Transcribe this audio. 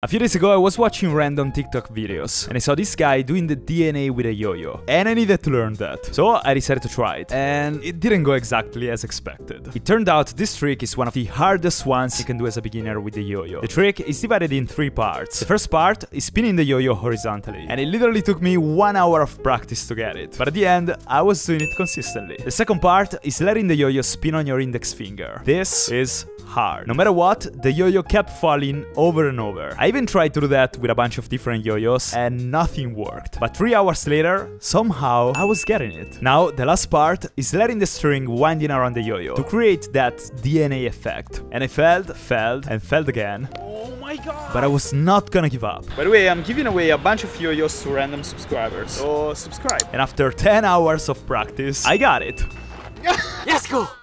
A few days ago I was watching random TikTok videos and I saw this guy doing the DNA with a yo-yo, and I needed to learn that, so I decided to try it, and it didn't go exactly as expected. It turned out this trick is one of the hardest ones you can do as a beginner with the yo-yo. The trick is divided in three parts. The first part is spinning the yo-yo horizontally, and it literally took me 1 hour of practice to get it, but at the end I was doing it consistently. The second part is letting the yo-yo spin on your index finger. This is hard. No matter what, the yo-yo kept falling over and over. I even tried to do that with a bunch of different yo-yos and nothing worked. But 3 hours later, somehow I was getting it. Now the last part is letting the string winding around the yo-yo to create that DNA effect. And I failed, and failed again. Oh my god! But I was not gonna give up. By the way, I'm giving away a bunch of yo-yos to random subscribers, so subscribe. And after 10 hours of practice, I got it. YESGO!